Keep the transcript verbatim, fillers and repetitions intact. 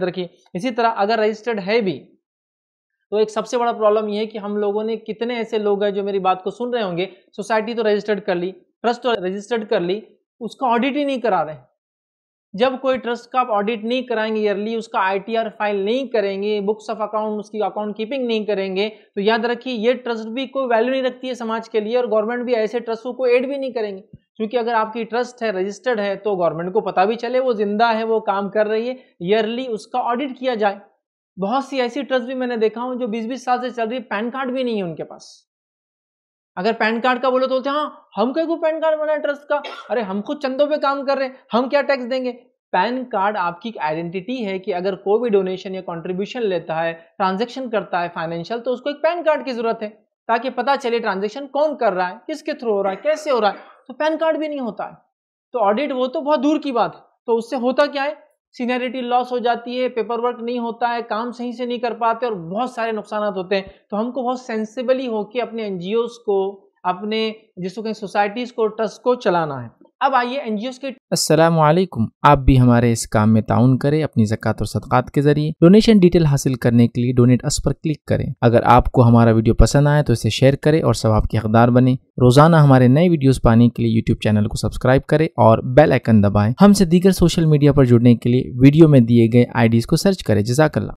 याद रखिए। इसी तरह अगर रजिस्टर्ड है भी तो एक सबसे बड़ा प्रॉब्लम यह है कि हम लोगों ने, कितने ऐसे लोग हैं जो मेरी बात को सुन रहे होंगे, सोसाइटी तो रजिस्टर्ड कर ली, ट्रस्ट तो रजिस्टर्ड कर ली, उसका ऑडिट ही नहीं करा रहे। जब कोई ट्रस्ट का आप ऑडिट नहीं कराएंगे ईयरली, उसका आईटीआर फाइल नहीं करेंगे, बुक्स ऑफ अकाउंट, उसकी अकाउंट कीपिंग नहीं करेंगे, तो याद रखिए ये ट्रस्ट भी कोई वैल्यू नहीं रखती है समाज के लिए, और गवर्नमेंट भी ऐसे ट्रस्टों को एड भी नहीं करेंगे। क्योंकि अगर आपकी ट्रस्ट है, रजिस्टर्ड है, तो गवर्नमेंट को पता भी चले वो जिंदा है, वो काम कर रही है, ईयरली उसका ऑडिट किया जाए। बहुत सी ऐसी ट्रस्ट भी मैंने देखा हूं जो बीस बीस साल से चल रही है, पैन कार्ड भी नहीं है उनके पास। अगर पैन कार्ड का बोलो तो बोलते हैं हाँ हम क्या को पैन कार्ड बनाए ट्रस्ट का, अरे हम खुद चंदों पे काम कर रहे हैं, हम क्या टैक्स देंगे। पैन कार्ड आपकी आइडेंटिटी है कि अगर कोई भी डोनेशन या कंट्रीब्यूशन लेता है, ट्रांजेक्शन करता है फाइनेंशियल, तो उसको एक पैन कार्ड की जरूरत है ताकि पता चले ट्रांजेक्शन कौन कर रहा है, किसके थ्रू हो रहा है, कैसे हो रहा है। तो पैन कार्ड भी नहीं होता है, तो ऑडिट वो तो बहुत दूर की बात है। तो उससे होता क्या है, सीनियरिटी लॉस हो जाती है, पेपर वर्क नहीं होता है, काम सही से नहीं कर पाते और बहुत सारे नुकसान होते हैं। तो हमको बहुत सेंसिबली होकर अपने एनजीओस को, अपने जिसको कहीं सोसाइटीज़ को, ट्रस्ट को चलाना है। अब आइए एनजीओस के। अस्सलामु अलैकुम, आप भी हमारे इस काम में ताउन करें अपनी ज़कात और सदक़ात के जरिए। डोनेशन डिटेल हासिल करने के लिए डोनेट अस पर क्लिक करें। अगर आपको हमारा वीडियो पसंद आए तो इसे शेयर करें और सवाब के हकदार बने। रोजाना हमारे नए वीडियोस पाने के लिए यूट्यूब चैनल को सब्सक्राइब करें और बेल आइकन दबाएं। हमसे दीगर सोशल मीडिया पर जुड़ने के लिए वीडियो में दिए गए आईडीज़ को सर्च करें। जज़ाकल्लाह।